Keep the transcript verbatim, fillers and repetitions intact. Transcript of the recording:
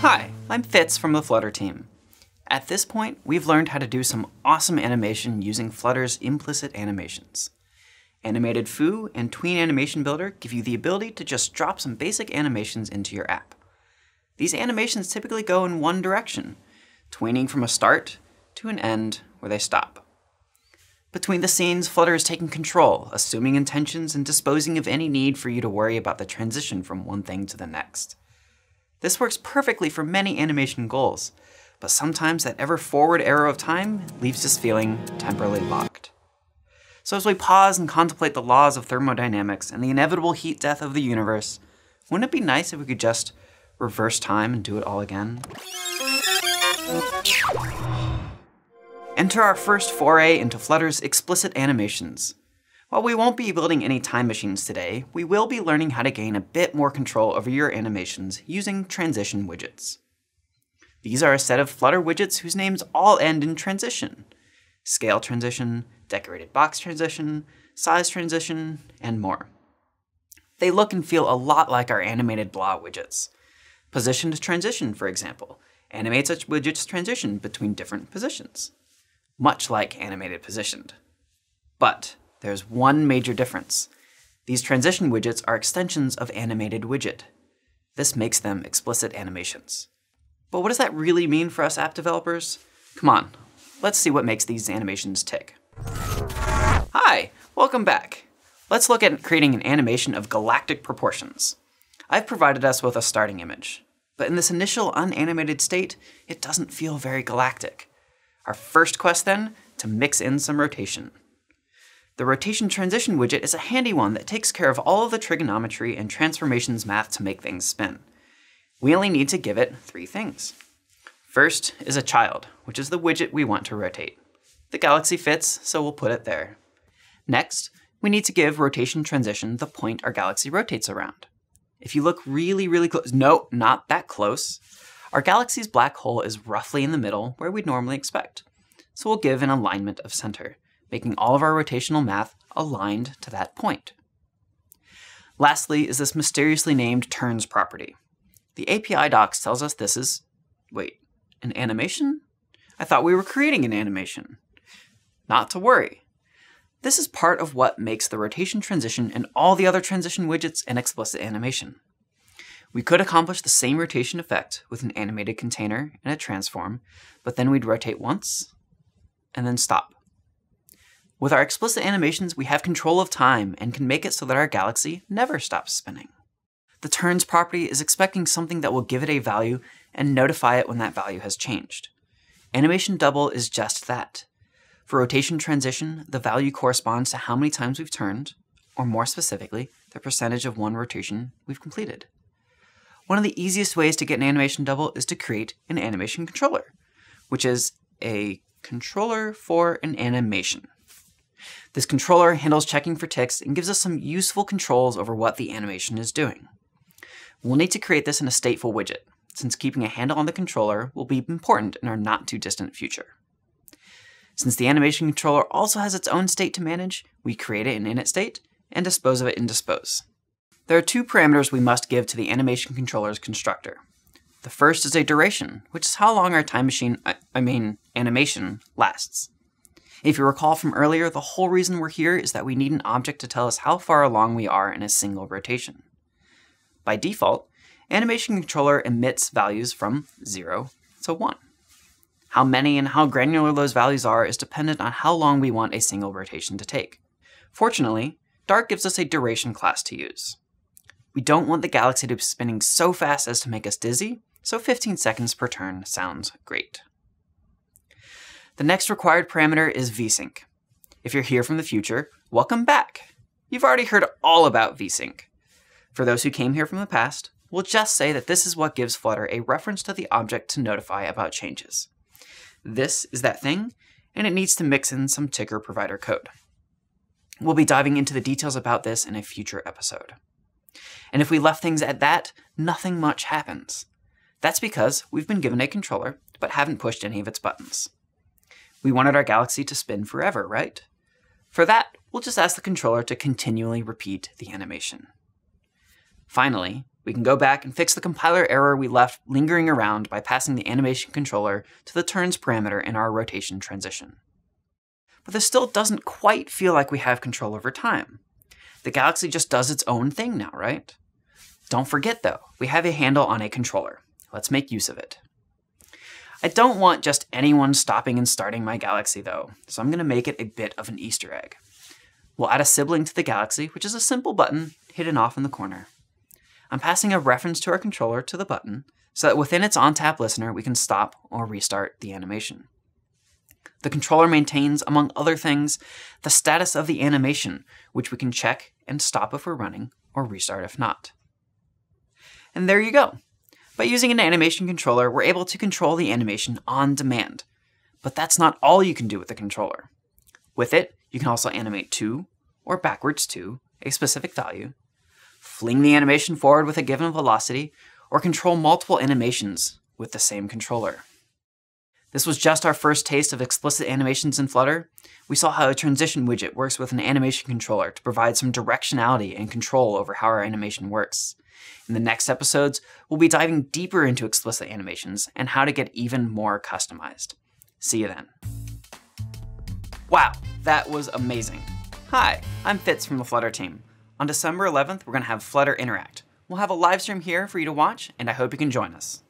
Hi, I'm Fitz from the Flutter team. At this point, we've learned how to do some awesome animation using Flutter's implicit animations. AnimatedFoo and TweenAnimationBuilder give you the ability to just drop some basic animations into your app. These animations typically go in one direction, tweening from a start to an end where they stop. Between the scenes, Flutter is taking control, assuming intentions and disposing of any need for you to worry about the transition from one thing to the next. This works perfectly for many animation goals, but sometimes that ever forward arrow of time leaves us feeling temporarily locked. So as we pause and contemplate the laws of thermodynamics and the inevitable heat death of the universe, wouldn't it be nice if we could just reverse time and do it all again? Enter our first foray into Flutter's explicit animations. While we won't be building any time machines today, we will be learning how to gain a bit more control over your animations using transition widgets. These are a set of Flutter widgets whose names all end in transition: ScaleTransition, DecoratedBoxTransition, SizeTransition, and more. They look and feel a lot like our animated blob widgets. PositionedTransition, for example, animates a widget's transition between different positions, much like AnimatedPositioned. But there's one major difference. These transition widgets are extensions of AnimatedWidget. This makes them explicit animations. But what does that really mean for us app developers? Come on, let's see what makes these animations tick. Hi, welcome back. Let's look at creating an animation of galactic proportions. I've provided us with a starting image, but in this initial unanimated state, it doesn't feel very galactic. Our first quest then, to mix in some rotation. The rotation transition widget is a handy one that takes care of all of the trigonometry and transformations math to make things spin. We only need to give it three things. First is a child, which is the widget we want to rotate. The galaxy fits, so we'll put it there. Next, we need to give rotation transition the point our galaxy rotates around. If you look really, really close, no, not that close, our galaxy's black hole is roughly in the middle where we'd normally expect. So we'll give an alignment of center, making all of our rotational math aligned to that point. Lastly is this mysteriously named turns property. The A P I docs tells us this is, wait, an animation? I thought we were creating an animation. Not to worry. This is part of what makes the rotation transition and all the other transition widgets an explicit animation. We could accomplish the same rotation effect with an animated container and a transform, but then we'd rotate once and then stop. With our explicit animations, we have control of time and can make it so that our galaxy never stops spinning. The turns property is expecting something that will give it a value and notify it when that value has changed. AnimationDouble is just that. For rotation transition, the value corresponds to how many times we've turned, or more specifically, the percentage of one rotation we've completed. One of the easiest ways to get an AnimationDouble is to create an AnimationController, which is a controller for an animation. This controller handles checking for ticks and gives us some useful controls over what the animation is doing. We'll need to create this in a stateful widget, since keeping a handle on the controller will be important in our not too distant future. Since the animation controller also has its own state to manage, we create it in init state and dispose of it in dispose. There are two parameters we must give to the animation controller's constructor. The first is a duration, which is how long our time machine, I, I mean animation, lasts. If you recall from earlier, the whole reason we're here is that we need an object to tell us how far along we are in a single rotation. By default, AnimationController emits values from zero to one. How many and how granular those values are is dependent on how long we want a single rotation to take. Fortunately, Dart gives us a duration class to use. We don't want the galaxy to be spinning so fast as to make us dizzy, so fifteen seconds per turn sounds great. The next required parameter is vsync. If you're here from the future, welcome back. You've already heard all about vsync. For those who came here from the past, we'll just say that this is what gives Flutter a reference to the object to notify about changes. This is that thing, and it needs to mix in some ticker provider code. We'll be diving into the details about this in a future episode. And if we left things at that, nothing much happens. That's because we've been given a controller, but haven't pushed any of its buttons. We wanted our galaxy to spin forever, right? For that, we'll just ask the controller to continually repeat the animation. Finally, We can go back and fix the compiler error we left lingering around by passing the animation controller to the turns parameter in our rotation transition. But this still doesn't quite feel like we have control over time. The galaxy just does its own thing now, right? Don't forget though, we have a handle on a controller. Let's make use of it. I don't want just anyone stopping and starting my galaxy though, so I'm gonna make it a bit of an Easter egg. We'll add a sibling to the galaxy, which is a simple button hidden off in the corner. I'm passing a reference to our controller to the button so that within its on-tap listener, we can stop or restart the animation. The controller maintains, among other things, the status of the animation, which we can check and stop if we're running or restart if not. And there you go. By using an animation controller, we're able to control the animation on demand. But that's not all you can do with the controller. With it, you can also animate to, or backwards to, a specific value, fling the animation forward with a given velocity, or control multiple animations with the same controller. This was just our first taste of explicit animations in Flutter. We saw how a transition widget works with an animation controller to provide some directionality and control over how our animation works. In the next episodes, we'll be diving deeper into explicit animations and how to get even more customized. See you then. Wow, that was amazing. Hi, I'm Fitz from the Flutter team. On December eleventh, we're gonna have Flutter Interact. We'll have a live stream here for you to watch, and I hope you can join us.